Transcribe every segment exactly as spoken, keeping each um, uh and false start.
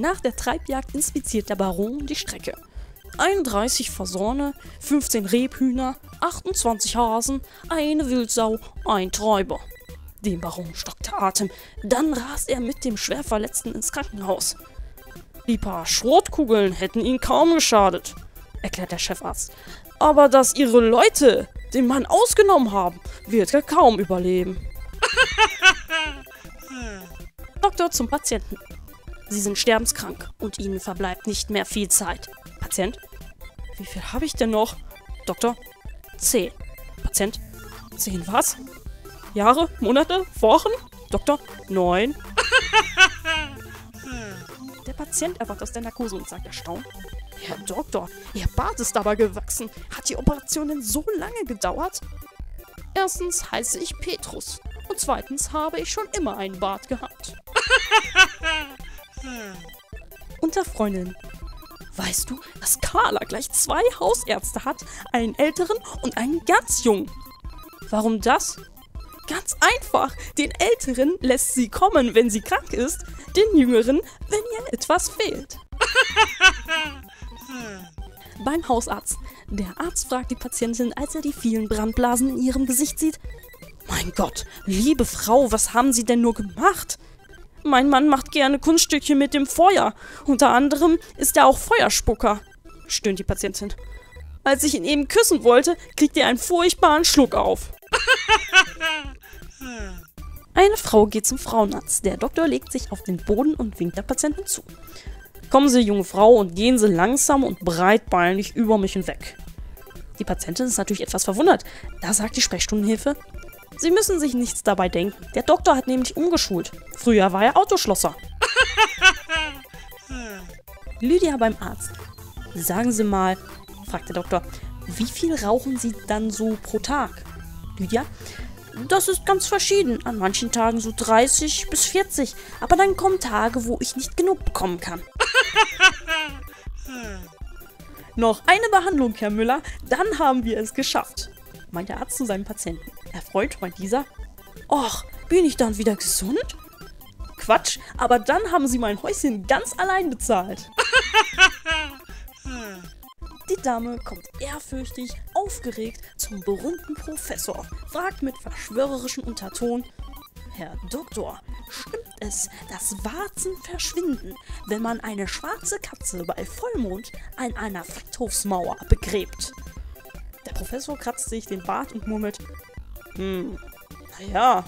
Nach der Treibjagd inspiziert der Baron die Strecke. einunddreißig Fasaner, fünfzehn Rebhühner, achtundzwanzig Hasen, eine Wildsau, ein Träuber. Dem Baron stockt der Atem, dann rast er mit dem Schwerverletzten ins Krankenhaus. Die paar Schrotkugeln hätten ihn kaum geschadet, erklärt der Chefarzt. Aber dass ihre Leute den Mann ausgenommen haben, wird er kaum überleben. Doktor zum Patienten. Sie sind sterbenskrank und ihnen verbleibt nicht mehr viel Zeit. Patient: Wie viel habe ich denn noch? Doktor: Zehn. Patient: Zehn was? Jahre? Monate? Wochen? Doktor: Neun. Der Patient erwacht aus der Narkose und sagt erstaunt: Herr Doktor, Ihr Bart ist aber gewachsen. Hat die Operation denn so lange gedauert? Erstens heiße ich Petrus und zweitens habe ich schon immer einen Bart gehabt. Unter Freundinnen: Weißt du, dass Carla gleich zwei Hausärzte hat, einen älteren und einen ganz jungen? Warum das? Ganz einfach, den älteren lässt sie kommen, wenn sie krank ist, den jüngeren, wenn ihr etwas fehlt. Beim Hausarzt. Der Arzt fragt die Patientin, als er die vielen Brandblasen in ihrem Gesicht sieht: Mein Gott, liebe Frau, was haben Sie denn nur gemacht? Mein Mann macht gerne Kunststückchen mit dem Feuer. Unter anderem ist er auch Feuerspucker, stöhnt die Patientin. Als ich ihn eben küssen wollte, kriegt er einen furchtbaren Schluck auf. Eine Frau geht zum Frauenarzt. Der Doktor legt sich auf den Boden und winkt der Patientin zu. Kommen Sie, junge Frau, und gehen Sie langsam und breitbeinig über mich hinweg. Die Patientin ist natürlich etwas verwundert. Da sagt die Sprechstundenhilfe: Sie müssen sich nichts dabei denken. Der Doktor hat nämlich umgeschult. Früher war er Autoschlosser. Lydia beim Arzt. Sagen Sie mal, fragt der Doktor, wie viel rauchen Sie dann so pro Tag? Lydia: Das ist ganz verschieden. An manchen Tagen so dreißig bis vierzig. Aber dann kommen Tage, wo ich nicht genug bekommen kann. Noch eine Behandlung, Herr Müller, dann haben wir es geschafft, meint der Arzt zu seinem Patienten. Erfreut meint dieser: Och, bin ich dann wieder gesund? Quatsch, aber dann haben Sie mein Häuschen ganz allein bezahlt. Die Dame kommt ehrfürchtig, aufgeregt zum berühmten Professor, fragt mit verschwörerischem Unterton: Herr Doktor, stimmt es, dass Warzen verschwinden, wenn man eine schwarze Katze bei Vollmond an einer Friedhofsmauer begräbt? Der Professor kratzt sich den Bart und murmelt: Hm, naja,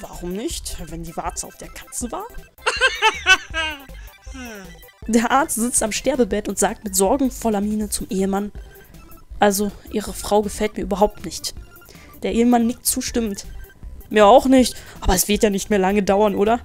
warum nicht, wenn die Warze auf der Katze war? Der Arzt sitzt am Sterbebett und sagt mit sorgenvoller Miene zum Ehemann: Also, Ihre Frau gefällt mir überhaupt nicht. Der Ehemann nickt zustimmend: Mir auch nicht, aber es wird ja nicht mehr lange dauern, oder?